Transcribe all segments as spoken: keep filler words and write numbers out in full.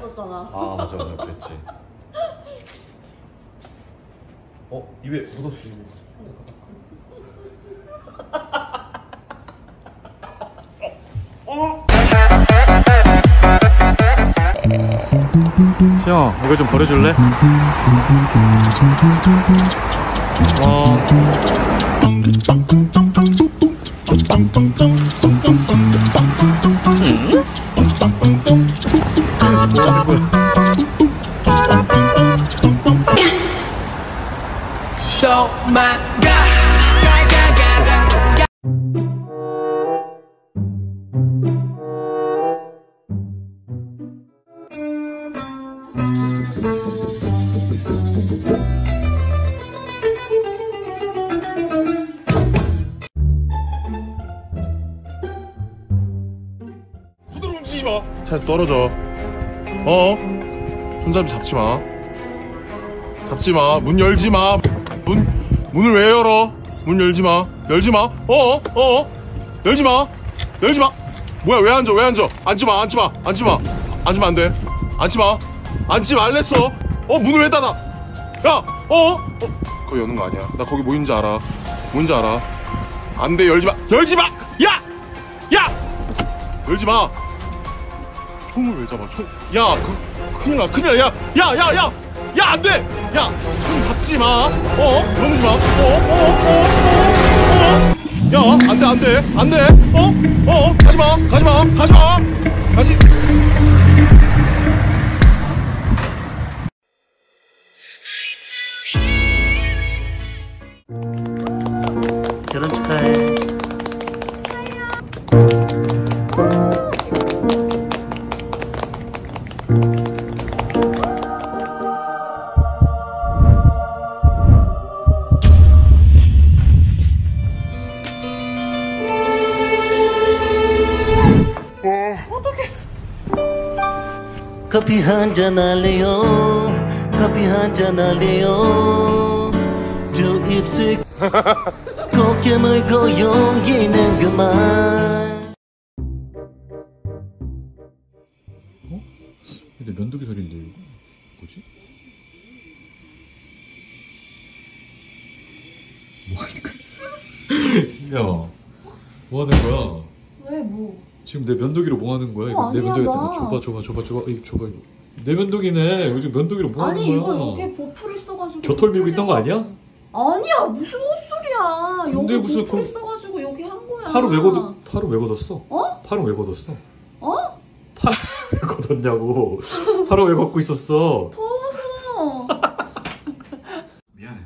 갔었잖아. 아 맞아 맞아 그랬지. 어? 입에 묻었어. 시영 이거 좀 버려줄래? 차에서 떨어져. 어? 손잡이 잡지 마. 잡지 마. 문 열지 마. 문, 문을 왜 열어? 문 열지 마. 열지 마. 어어? 어어? 열지 마. 열지 마. 뭐야, 왜 앉아? 왜 앉아? 앉지 마. 앉지 마. 앉지 마. 앉으면 안 돼. 앉지 마. 앉지 말랬어. 어? 문을 왜 닫아? 야! 어어? 어? 그거 여는 거 아니야. 나 거기 뭐인지 알아. 뭔지 알아. 안 돼. 열지 마. 열지 마! 야! 야! 열지 마. 총을 왜 잡아? 총? 야, 그, 큰일 나, 큰일 나, 야, 야, 야, 야, 야, 안 돼! 야, 총 잡지 마. 어? 넘지 마. 어? 어? 어? 어? 어? 야, 안 돼, 안 돼, 안 돼. 어? 어? 가지 마, 가지 마, 가지 마. 가지. 결혼 축하해. 커피 한잔 할래요. 커피 한잔 할래요. 두 입술 곱게 물고 용기는 그만. 어? 근데 면도기 살인데 이거 뭐지? 뭐하는 거야? 야, 뭐하는 거야? 왜 뭐? 지금 내 면도기로 뭐 하는 거야? 어, 내 면도기 뭐 줘봐 줘봐 줘봐 줘봐 이거 줘봐 이거 내 면도기네. 이거 지금 면도기로 뭐 하는 아니, 거야? 아니 이거 여기에 보풀을 써가지고 겨털 밀고 있던 거 아니야? 아니야 무슨 헛소리야. 근데 여기 무슨 보풀을 그... 써가지고 여기 한 거야. 팔은 왜 걷어? 팔은 왜 걷었어? 어? 팔은 왜 걷었어? 어? 팔은 왜 걷었냐고. 팔은 왜 걷고 있었어? 더워서. 미안해.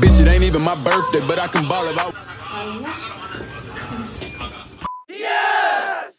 Bitch, it ain't even my birthday, but I can ball it out. Yes!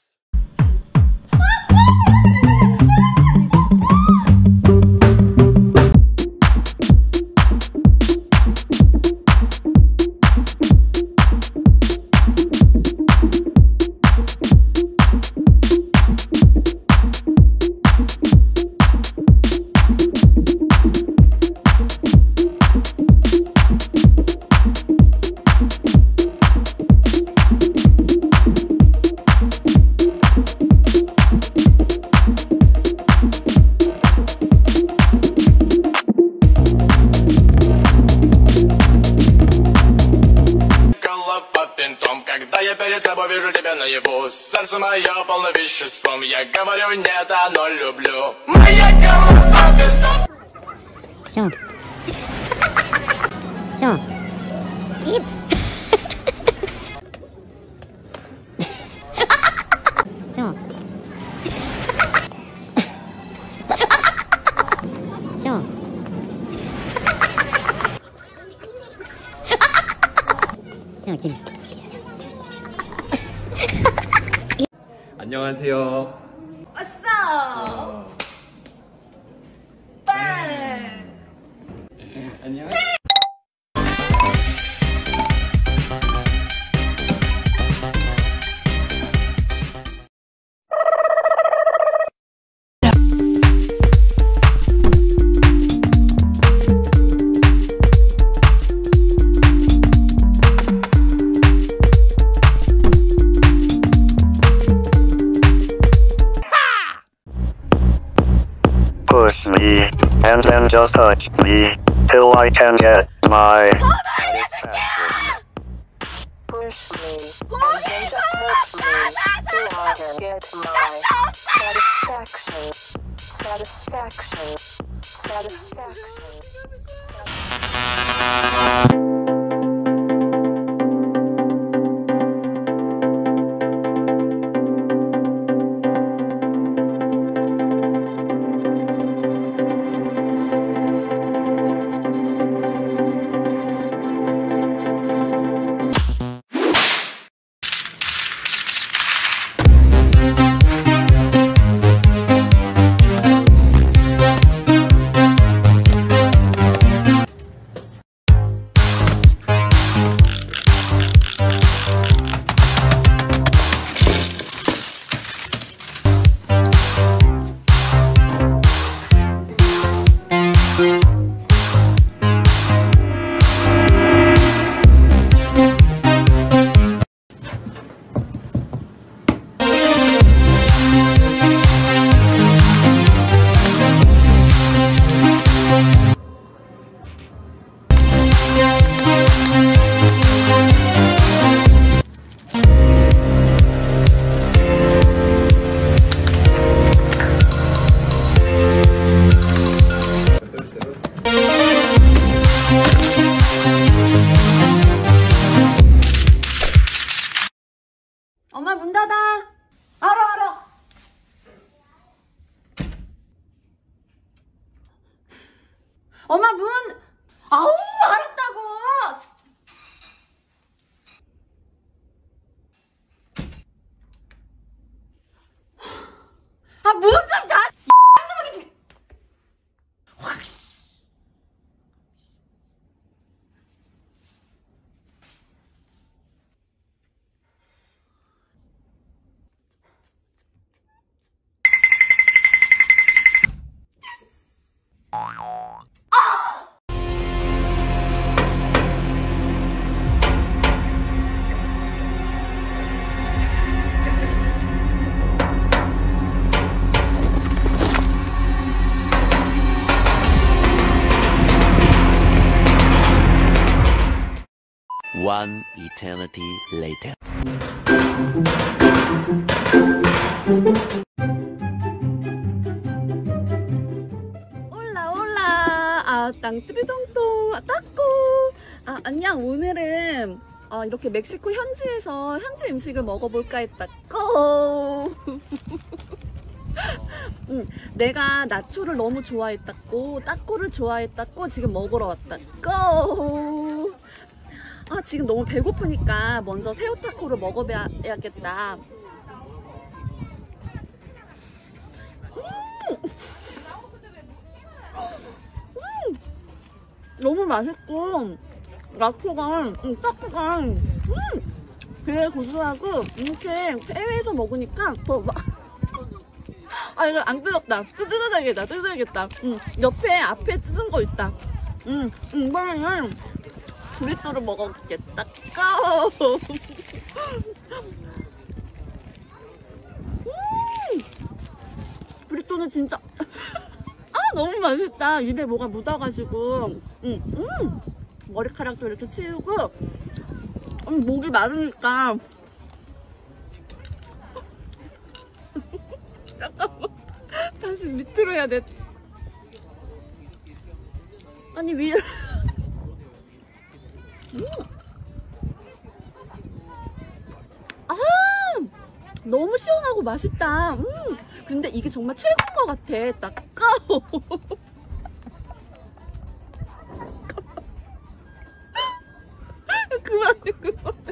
веществом. Я говорю нет, но люблю. Моя голова без... Все. Все. И... Все. Все. Все, Ким. 안녕하세요. 왔어. 빵. 안녕. Push me, and then just touch me, till I can get my satisfaction. Push me, and then just touch me, till I can get my satisfaction. Satisfaction. Satisfaction. 엄마 문 닫아. 알아 알아. 엄마 문. 아우 알았다고. 아 문 좀 닫. One eternity later. 올라 올라. 아 땅뚜리동동. 아 따꼬. 아 안녕. 오늘은 어, 이렇게 멕시코 현지에서 현지 음식을 먹어볼까 했다. 고. 응, 내가 나초를 너무 좋아했다고, 따꼬를 좋아했다고 지금 먹으러 왔다고. 아 지금 너무 배고프니까 먼저 새우타코를 먹어봐야겠다. 음! 음! 너무 맛있고 나초가 음, 타코가 음! 되게 고소하고 이렇게 해외에서 먹으니까 더 막... 아 이거 안 뜯었다. 뜯어야겠다. 뜯어야겠다. 음, 옆에 앞에 뜯은 거 있다. 음, 이거는 브리또로 먹어보겠다. 고! 음! 브리또는 진짜 아 너무 맛있다. 입에 뭐가 묻어가지고 음, 음! 머리카락도 이렇게 치우고 음, 목이 마르니까 잠깐만. 다시 밑으로 해야 돼. 아니 위에. 음. 아, 너무 시원하고 맛있다. 음. 근데 이게 정말 최고인 것 같아. 따가워. 그만해 그만해.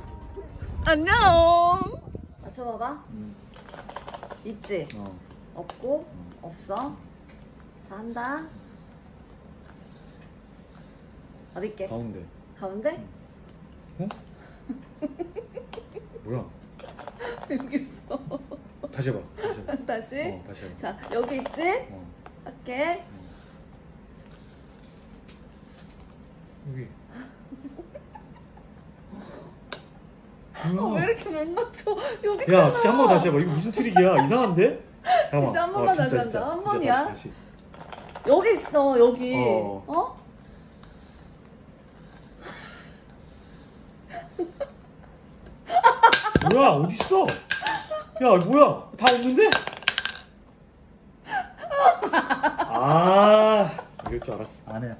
안녕. 맞춰봐봐. 음. 있지? 어. 없고? 없어? 자, 한다. 어디 있게? 가운데. 가운데? 응? 어? 뭐야? 여기 있어. 다시 해봐. 다시? 해봐. 다시? 어, 다시 해봐. 자, 여기 있지? 어. 할게. 어. 여기. 어, 왜 이렇게 못 맞춰? 여기. 야, 진짜 한 번 다시 해봐. 이거 무슨 트릭이야? 이상한데? 잠깐만. 진짜 한 번만 어, 진짜, 다시 한다. 진짜, 한 번이야. 다시, 다시. 여기 있어, 여기. 어? 어? 뭐야, 어딨어? 야, 뭐야? 다 없는데? 아, 이럴 줄 알았어. 안 해.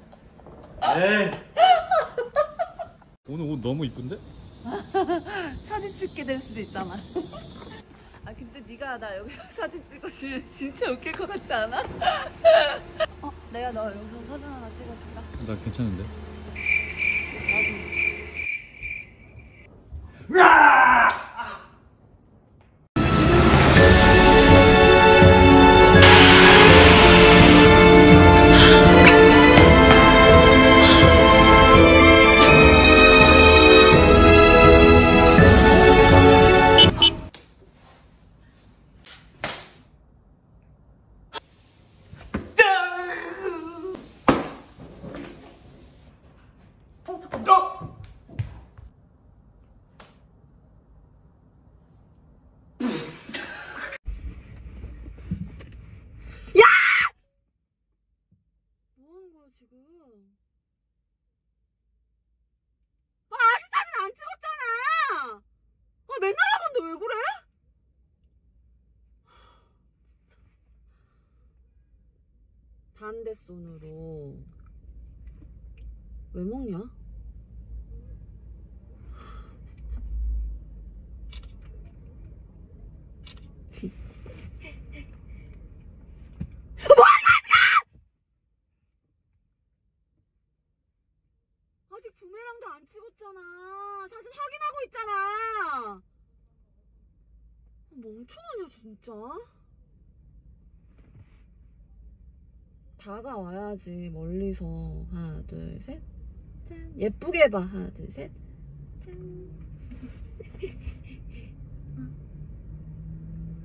에이. 오늘 옷 너무 이쁜데? 사진 찍게 될 수도 있잖아. 아 근데 네가 나 여기서 사진 찍어주면 진짜 웃길 것 같지 않아? 어? 내가 너 여기서 사진 하나 찍어줄까? 나 괜찮은데? 나도. 반대손으로 왜 먹냐? 진짜. 뭐야 지금! 아직 부메랑도 안 찍었잖아. 사진 확인하고 있잖아. 멍청하냐 진짜? 다가와야지. 멀리서 하나 둘 셋 짠. 예쁘게 해봐. 하나 둘 셋 짠.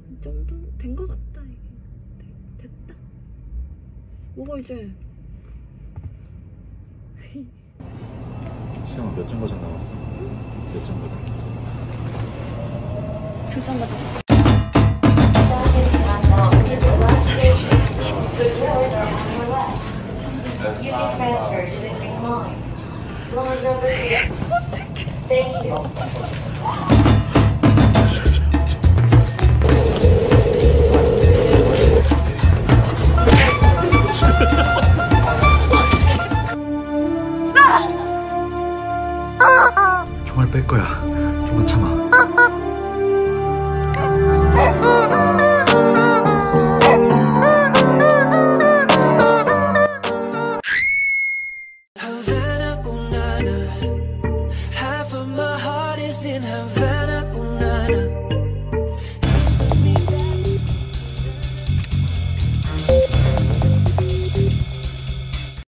이 정도 된 것 같다. 이게 됐다. 먹어 이제. 시험 몇 점 과정 나왔어? 응? 몇 점 과정? 두 점 과정. Thank you. 정말 뺄 거야. 조금 참아.